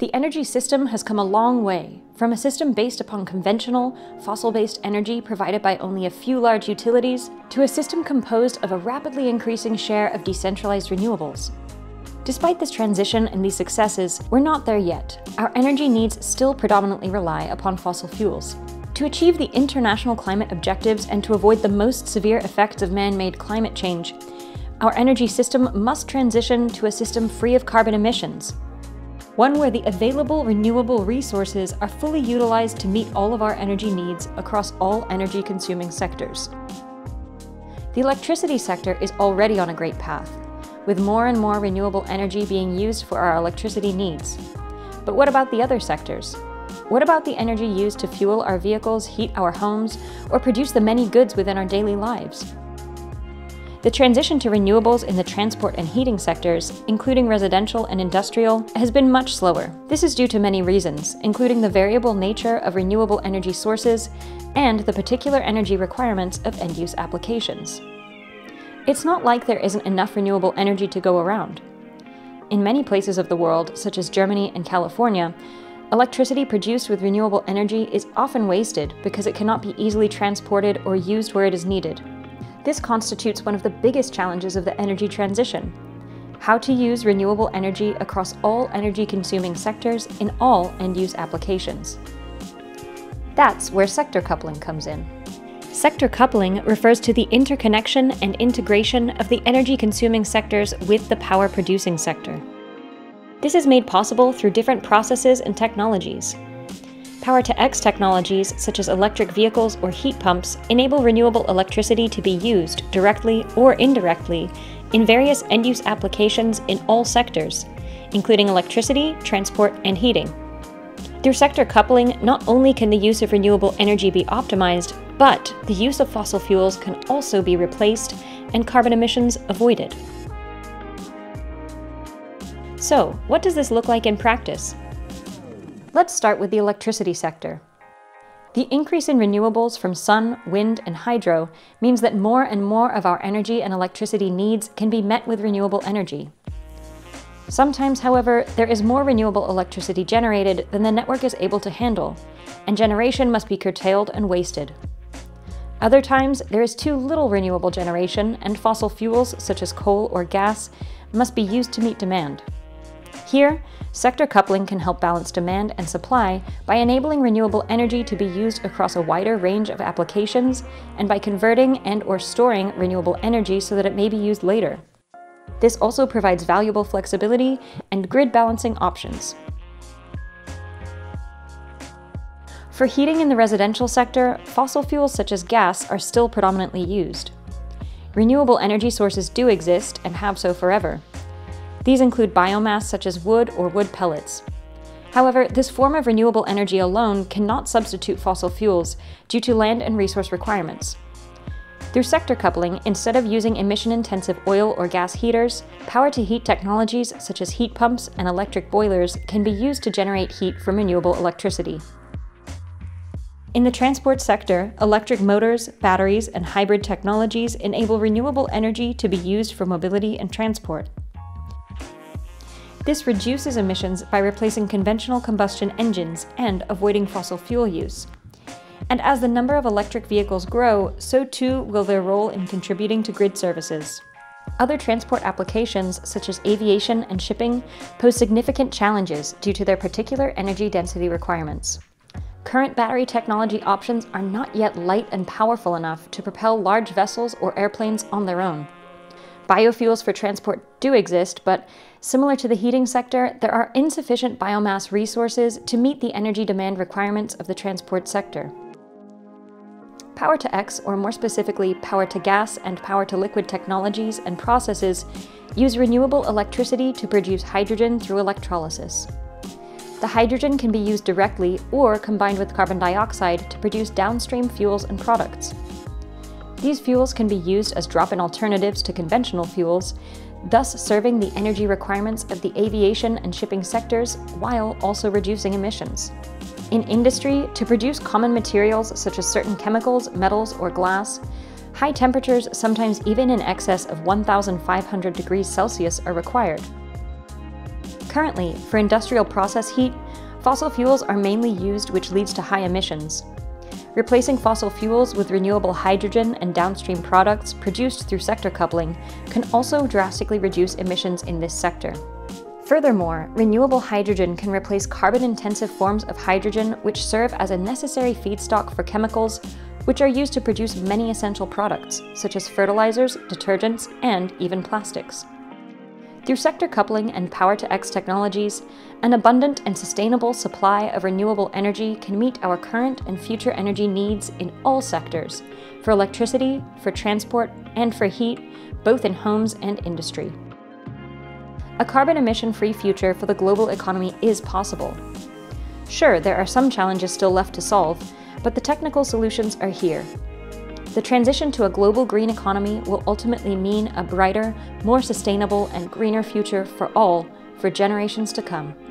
The energy system has come a long way, from a system based upon conventional, fossil-based energy provided by only a few large utilities, to a system composed of a rapidly increasing share of decentralized renewables. Despite this transition and these successes, we're not there yet. Our energy needs still predominantly rely upon fossil fuels. To achieve the international climate objectives and to avoid the most severe effects of man-made climate change, our energy system must transition to a system free of carbon emissions. One where the available renewable resources are fully utilized to meet all of our energy needs across all energy-consuming sectors. The electricity sector is already on a great path, with more and more renewable energy being used for our electricity needs. But what about the other sectors? What about the energy used to fuel our vehicles, heat our homes, or produce the many goods within our daily lives? The transition to renewables in the transport and heating sectors, including residential and industrial, has been much slower. This is due to many reasons, including the variable nature of renewable energy sources and the particular energy requirements of end-use applications. It's not like there isn't enough renewable energy to go around. In many places of the world, such as Germany and California, electricity produced with renewable energy is often wasted because it cannot be easily transported or used where it is needed. This constitutes one of the biggest challenges of the energy transition: how to use renewable energy across all energy-consuming sectors in all end-use applications. That's where sector coupling comes in. Sector coupling refers to the interconnection and integration of the energy-consuming sectors with the power-producing sector. This is made possible through different processes and technologies. Power-to-X technologies, such as electric vehicles or heat pumps, enable renewable electricity to be used, directly or indirectly, in various end-use applications in all sectors, including electricity, transport, and heating. Through sector coupling, not only can the use of renewable energy be optimized, but the use of fossil fuels can also be replaced and carbon emissions avoided. So, what does this look like in practice? Let's start with the electricity sector. The increase in renewables from sun, wind, and hydro means that more and more of our energy and electricity needs can be met with renewable energy. Sometimes, however, there is more renewable electricity generated than the network is able to handle, and generation must be curtailed and wasted. Other times, there is too little renewable generation, and fossil fuels, such as coal or gas, must be used to meet demand. Here, sector coupling can help balance demand and supply by enabling renewable energy to be used across a wider range of applications and by converting and/or storing renewable energy so that it may be used later. This also provides valuable flexibility and grid balancing options. For heating in the residential sector, fossil fuels such as gas are still predominantly used. Renewable energy sources do exist and have so forever. These include biomass such as wood or wood pellets. However, this form of renewable energy alone cannot substitute fossil fuels due to land and resource requirements. Through sector coupling, instead of using emission-intensive oil or gas heaters, power-to-heat technologies such as heat pumps and electric boilers can be used to generate heat from renewable electricity. In the transport sector, electric motors, batteries, and hybrid technologies enable renewable energy to be used for mobility and transport. This reduces emissions by replacing conventional combustion engines and avoiding fossil fuel use. And as the number of electric vehicles grow, so too will their role in contributing to grid services. Other transport applications, such as aviation and shipping, pose significant challenges due to their particular energy density requirements. Current battery technology options are not yet light and powerful enough to propel large vessels or airplanes on their own. Biofuels for transport do exist, but similar to the heating sector, there are insufficient biomass resources to meet the energy demand requirements of the transport sector. Power-to-X, or more specifically power-to-gas and power-to-liquid technologies and processes, use renewable electricity to produce hydrogen through electrolysis. The hydrogen can be used directly or combined with carbon dioxide to produce downstream fuels and products. These fuels can be used as drop-in alternatives to conventional fuels, thus serving the energy requirements of the aviation and shipping sectors while also reducing emissions. In industry, to produce common materials such as certain chemicals, metals, or glass, high temperatures, sometimes even in excess of 1,500 degrees Celsius, are required. Currently, for industrial process heat, fossil fuels are mainly used, which leads to high emissions. Replacing fossil fuels with renewable hydrogen and downstream products produced through sector coupling can also drastically reduce emissions in this sector. Furthermore, renewable hydrogen can replace carbon-intensive forms of hydrogen which serve as a necessary feedstock for chemicals, which are used to produce many essential products, such as fertilizers, detergents, and even plastics. Through sector coupling and power-to-X technologies, an abundant and sustainable supply of renewable energy can meet our current and future energy needs in all sectors, for electricity, for transport, and for heat, both in homes and industry. A carbon emission-free future for the global economy is possible. Sure, there are some challenges still left to solve, but the technical solutions are here. The transition to a global green economy will ultimately mean a brighter, more sustainable, and greener future for all for generations to come.